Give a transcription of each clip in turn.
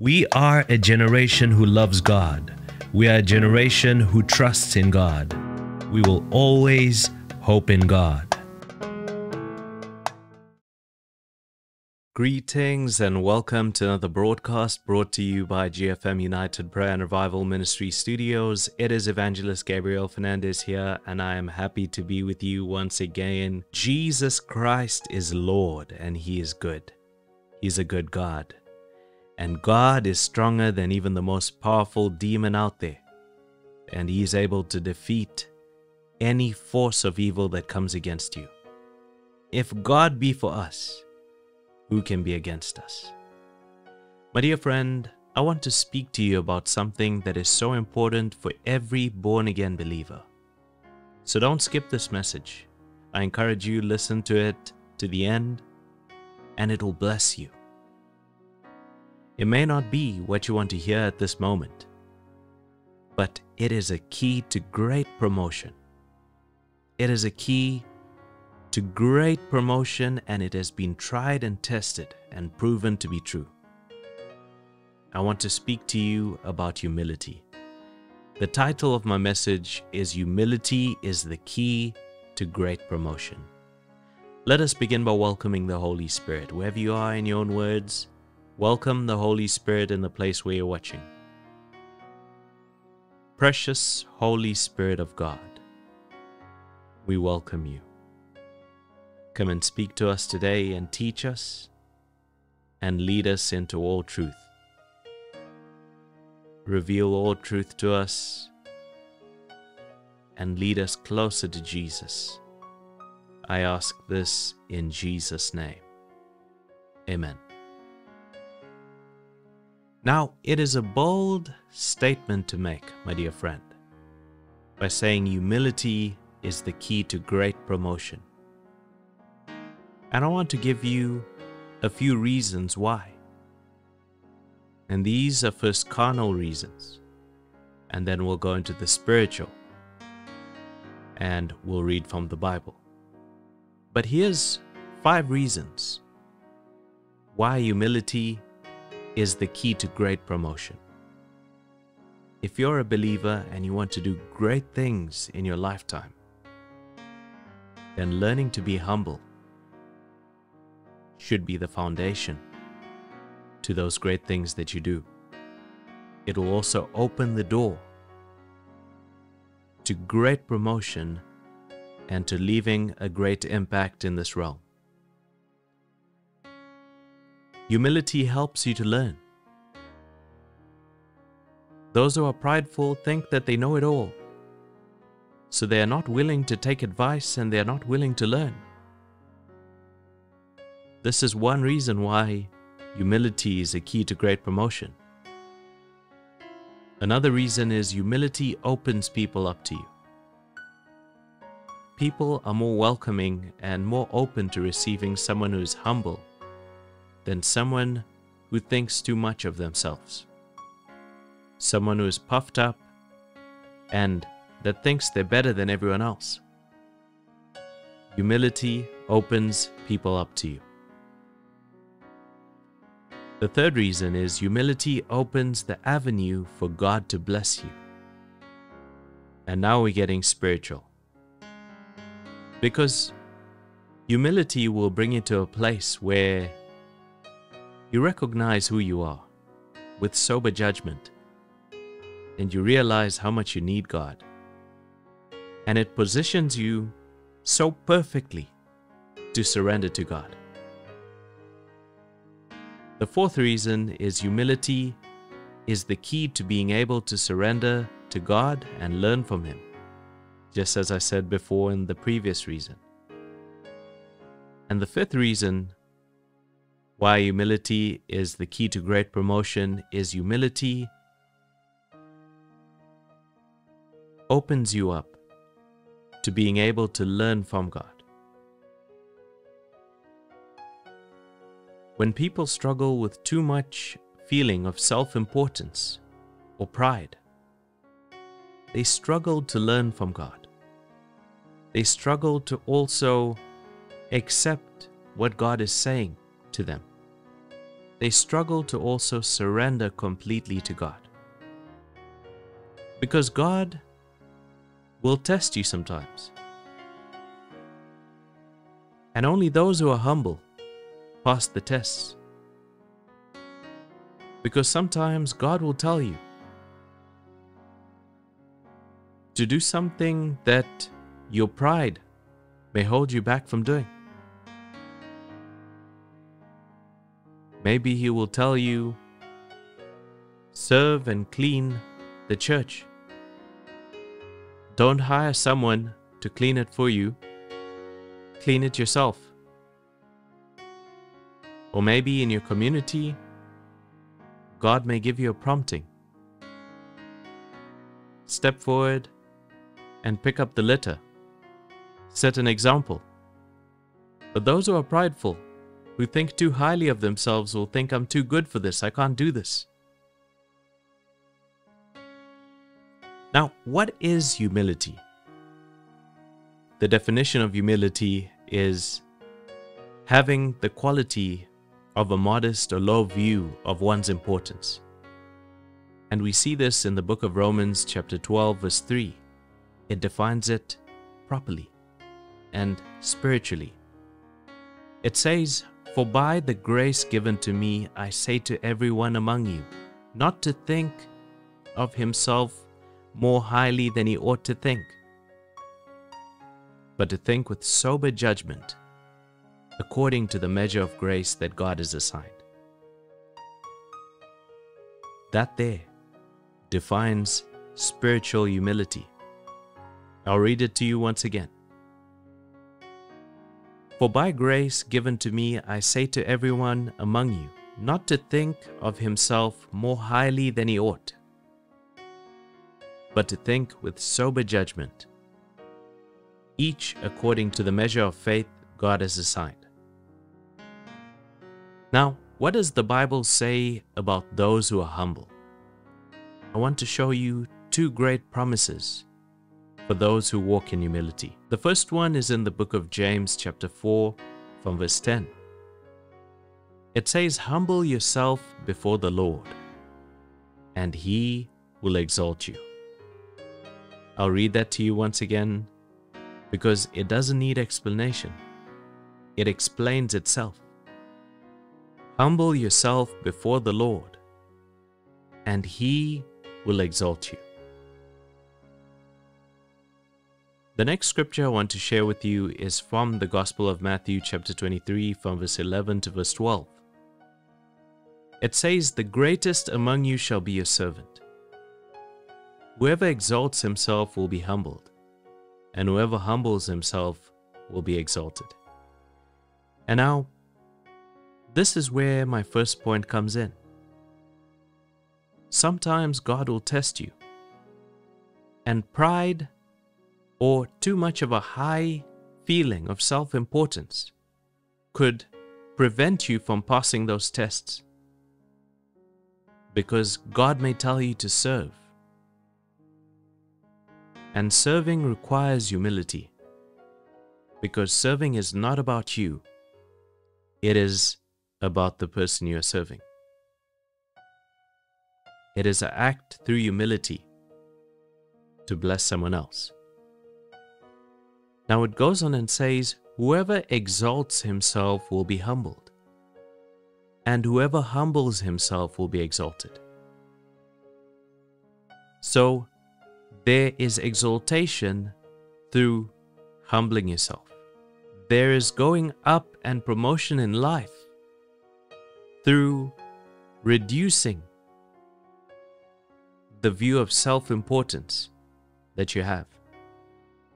We are a generation who loves God. We are a generation who trusts in God. We will always hope in God. Greetings and welcome to another broadcast brought to you by GFM United Prayer and Revival Ministry Studios. It is Evangelist Gabriel Fernandes here, and I am happy to be with you once again. Jesus Christ is Lord, and He is good. He's a good God. And God is stronger than even the most powerful demon out there. And He is able to defeat any force of evil that comes against you. If God be for us, who can be against us? My dear friend, I want to speak to you about something that is so important for every born-again believer. So don't skip this message. I encourage you to listen to it to the end, and it will bless you. It may not be what you want to hear at this moment, but it is a key to great promotion. It is a key to great promotion, and it has been tried and tested and proven to be true. I want to speak to you about humility. The title of my message is Humility is the Key to Great Promotion. Let us begin by welcoming the Holy Spirit. Wherever you are, in your own words, welcome the Holy Spirit in the place where you're watching. Precious Holy Spirit of God, we welcome you. Come and speak to us today and teach us and lead us into all truth. Reveal all truth to us and lead us closer to Jesus. I ask this in Jesus' name. Amen. Now, it is a bold statement to make, my dear friend, by saying humility is the key to great promotion. And I want to give you a few reasons why. And these are first carnal reasons. And then we'll go into the spiritual. And we'll read from the Bible. But here's 5 reasons why humility is the key to great promotion. If you're a believer and you want to do great things in your lifetime, then learning to be humble should be the foundation to those great things that you do. It will also open the door to great promotion and to leaving a great impact in this realm. Humility helps you to learn. Those who are prideful think that they know it all, so they are not willing to take advice and they are not willing to learn. This is one reason why humility is a key to great promotion. Another reason is humility opens people up to you. People are more welcoming and more open to receiving someone who is humble than someone who thinks too much of themselves. Someone who is puffed up and that thinks they're better than everyone else. Humility opens people up to you. The third reason is humility opens the avenue for God to bless you. And now we're getting spiritual. Because humility will bring you to a place where you recognize who you are with sober judgment. And you realize how much you need God. And it positions you so perfectly to surrender to God. The fourth reason is humility is the key to being able to surrender to God and learn from Him, just as I said before in the previous reason. And the fifth reason why humility is the key to great promotion is humility opens you up to being able to learn from God. When people struggle with too much feeling of self-importance or pride, they struggle to learn from God. They struggle to also accept what God is saying to them. they struggle to also surrender completely to God. Because God will test you sometimes. And only those who are humble pass the tests. Because sometimes God will tell you to do something that your pride may hold you back from doing. Maybe He will tell you, serve and clean the church. Don't hire someone to clean it for you. Clean it yourself. Or maybe in your community, God may give you a prompting. Step forward and pick up the litter. Set an example. But those who are prideful, who think too highly of themselves, will think, I'm too good for this, I can't do this. Now, what is humility? The definition of humility is having the quality of a modest or low view of one's importance. And we see this in the book of Romans chapter 12 verse 3. It defines it properly and spiritually. It says, "For by the grace given to me, I say to everyone among you, not to think of himself more highly than he ought to think, but to think with sober judgment, according to the measure of grace that God has assigned." That there defines spiritual humility. I'll read it to you once again. "For by grace given to me, I say to everyone among you, not to think of himself more highly than he ought, but to think with sober judgment, each according to the measure of faith God has assigned." Now, what does the Bible say about those who are humble? I want to show you two great promises for those who walk in humility. The first one is in the book of James chapter 4 from verse 10. It says, "Humble yourself before the Lord, and He will exalt you." I'll read that to you once again, because it doesn't need explanation. It explains itself. "Humble yourself before the Lord, and He will exalt you." The next scripture I want to share with you is from the Gospel of Matthew chapter 23 from verse 11 to verse 12. It says, "The greatest among you shall be your servant. Whoever exalts himself will be humbled, and whoever humbles himself will be exalted." And now, this is where my first point comes in. Sometimes God will test you, and pride or too much of a high feeling of self-importance could prevent you from passing those tests, because God may tell you to serve, and serving requires humility, because serving is not about you. It is about the person you are serving. It is an act through humility to bless someone else. Now it goes on and says, "Whoever exalts himself will be humbled, and whoever humbles himself will be exalted." So there is exaltation through humbling yourself. There is going up and promotion in life through reducing the view of self-importance that you have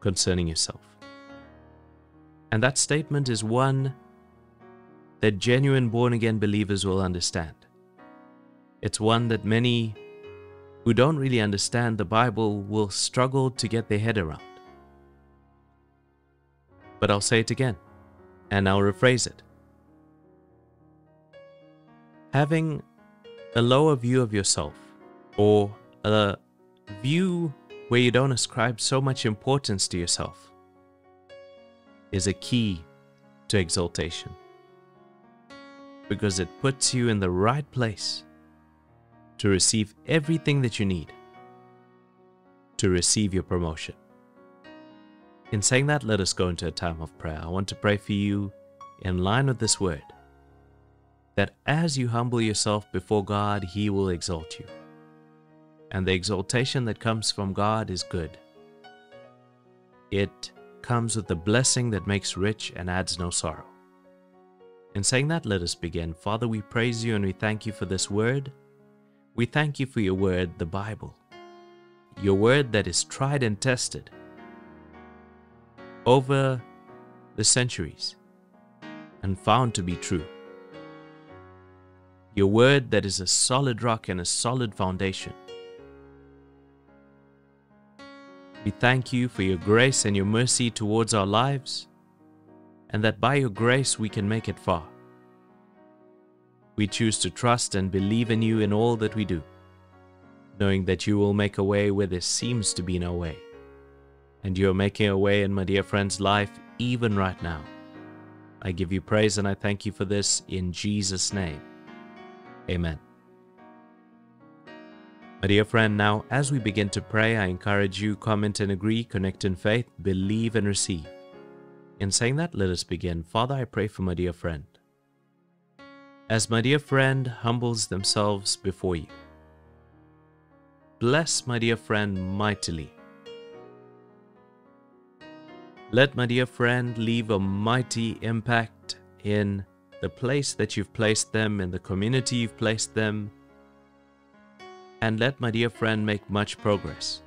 concerning yourself. And that statement is one that genuine born-again believers will understand. It's one that many who don't really understand the Bible will struggle to get their head around. But I'll say it again, and I'll rephrase it. Having a lower view of yourself, or a view where you don't ascribe so much importance to yourself, is a key to exaltation. because it puts you in the right place to receive everything that you need to receive your promotion. In saying that, let us go into a time of prayer. I want to pray for you in line with this word, that as you humble yourself before God, He will exalt you. And the exaltation that comes from God is good. It comes with the blessing that makes rich and adds no sorrow. In saying that, let us begin. Father, we praise you and we thank you for this word. We thank you for your word, the Bible, your word that is tried and tested over the centuries and found to be true. Your word that is a solid rock and a solid foundation. We thank you for your grace and your mercy towards our lives, and that by your grace we can make it far. We choose to trust and believe in you in all that we do, knowing that you will make a way where there seems to be no way. And you are making a way in my dear friend's life even right now. I give you praise and I thank you for this in Jesus' name. Amen. My dear friend, now as we begin to pray, I encourage you, comment and agree, connect in faith, believe and receive. In saying that, let us begin. Father, I pray for my dear friend. As my dear friend humbles themselves before you, bless my dear friend mightily. Let my dear friend leave a mighty impact in the place that you've placed them, in the community you've placed them, and let my dear friend make much progress.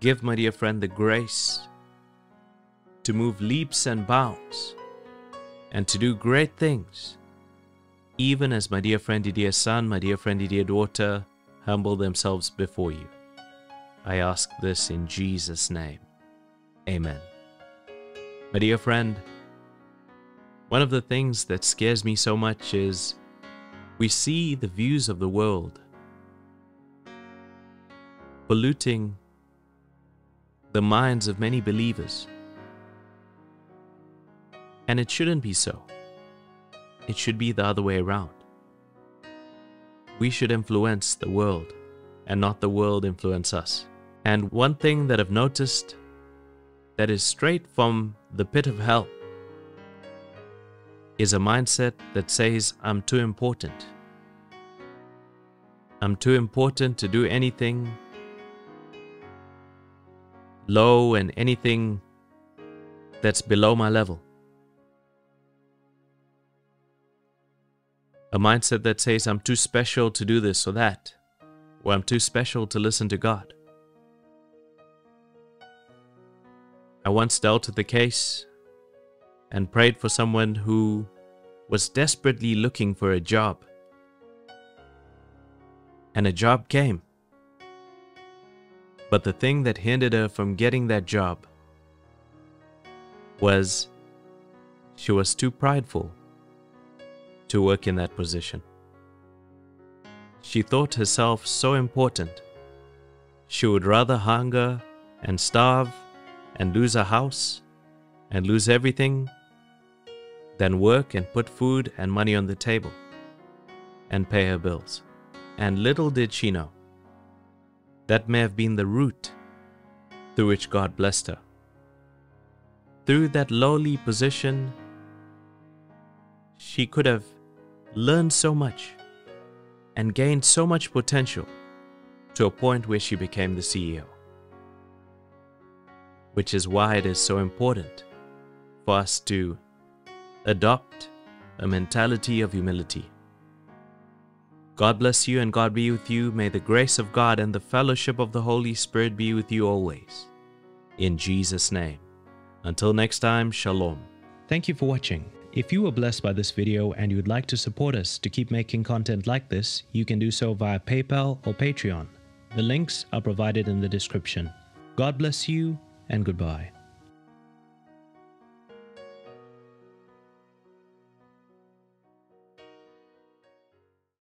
Give my dear friend the grace to move leaps and bounds and to do great things, even as my dear friend, dear son, my dear friend, dear daughter, humble themselves before you. I ask this in Jesus' name. Amen. My dear friend, one of the things that scares me so much is we see the views of the world polluting the minds of many believers. And it shouldn't be so. It should be the other way around. We should influence the world and not the world influence us. And one thing that I've noticed that is straight from the pit of hell is a mindset that says, I'm too important. I'm too important to do anything low and anything that's below my level. A mindset that says, I'm too special to do this or that, or I'm too special to listen to God. I once dealt with the case and prayed for someone who was desperately looking for a job. And a job came. But the thing that hindered her from getting that job was she was too prideful to work in that position. She thought herself so important. She would rather hunger and starve and lose her house and lose everything than work and put food and money on the table and pay her bills. And little did she know, that may have been the route through which God blessed her. Through that lowly position, she could have learned so much and gained so much potential to a point where she became the CEO, which is why it is so important for us to adopt a mentality of humility. God bless you and God be with you. May the grace of God and the fellowship of the Holy Spirit be with you always. In Jesus' name. Until next time, shalom. Thank you for watching. If you were blessed by this video and you would like to support us to keep making content like this, you can do so via PayPal or Patreon. The links are provided in the description. God bless you and goodbye.